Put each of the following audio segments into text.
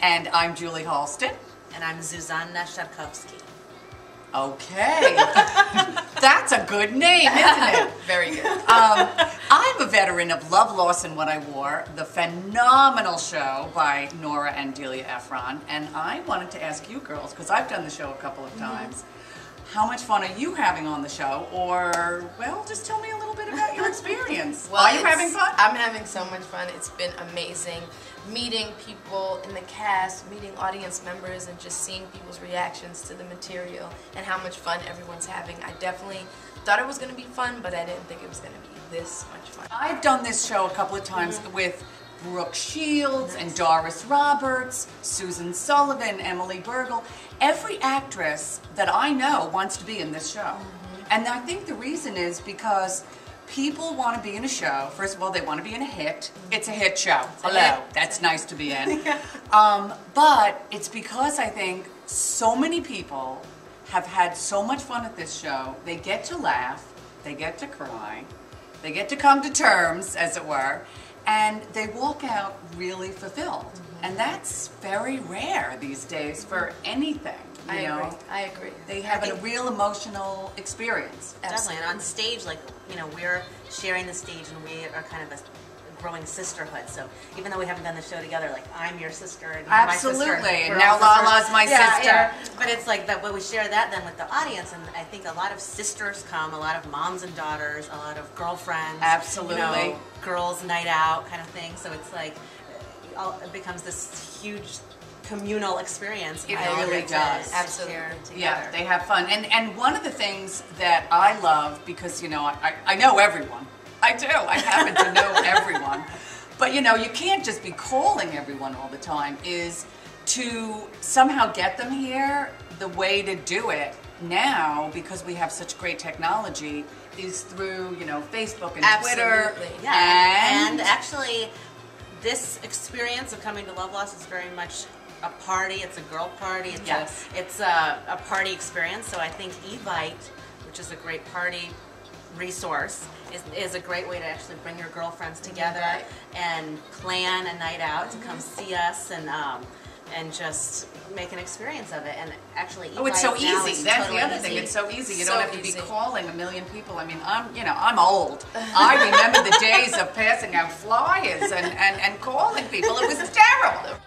And I'm Julie Halston. And I'm Zuzanna Szadkowski. Okay. That's a good name, isn't it? Very good. I'm a veteran of Love, Loss, and What I Wore, the phenomenal show by Nora and Delia Ephron. And I wanted to ask you girls, because I've done the show a couple of times, how much fun are you having on the show? Or, well, just tell me a little bit about your experience. Well, are you having fun? I'm having so much fun. It's been amazing meeting people in the cast, meeting audience members, and just seeing people's reactions to the material and how much fun everyone's having. I definitely thought it was going to be fun, but I didn't think it was going to be this much fun. I've done this show a couple of times with Brooke Shields and Doris Roberts, Susan Sullivan, Emily Burgle. Every actress that I know wants to be in this show. And I think the reason is because people want to be in a show. First of all, they want to be in a hit. It's a hit show. Hello. That's nice to be in. But it's because I think so many people have had so much fun at this show. They get to laugh. They get to cry. They get to come to terms, as it were. And they walk out really fulfilled. And that's very rare these days for anything. I agree. They have a real emotional experience. Absolutely. And on stage, like, you know, we're sharing the stage and we are kind of a growing sisterhood. So even though we haven't done the show together, like, I'm your sister and you're my sister. Absolutely. And now Lala's my sister. Yeah. But it's like that when we share that then with the audience, and I think a lot of sisters come, a lot of moms and daughters, a lot of girlfriends. Absolutely. You know, girls' night out kind of thing. So it's like, it becomes this huge communal experience. It really does. Absolutely. Yeah, they have fun. And one of the things that I love, because, you know, I know everyone. I do. I happen to know everyone. But, you know, you can't just be calling everyone all the time, is to somehow get them here. The way to do it now, because we have such great technology, is through, you know, Facebook and Twitter. Absolutely. Yeah. And actually, this experience of coming to Love Loss is very much a party. It's a girl party. It's a party experience. So I think Evite, which is a great party resource, is a great way to actually bring your girlfriends together and plan a night out to come see us and just make an experience of it. And actually, Evite, it's so easy. That's totally the other thing. It's so easy. You don't have to be calling a million people. I mean, I'm old. I remember the days of passing out flyers and calling people. It was terrible.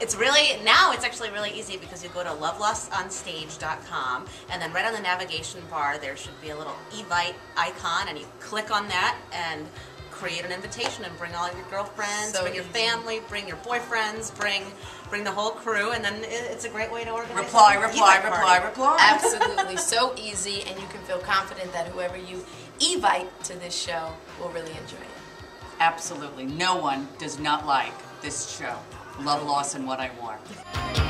It's really, now it's actually really easy, because you go to lovelossonstage.com and then right on the navigation bar there should be a little Evite icon, and you click on that and create an invitation and bring all your girlfriends, bring your family, bring your boyfriends, bring the whole crew, and then it's a great way to organize. Reply, reply, reply, reply. Absolutely. So easy, and you can feel confident that whoever you Evite to this show will really enjoy it. Absolutely. No one does not like this show. Love, Loss, and What I Wore.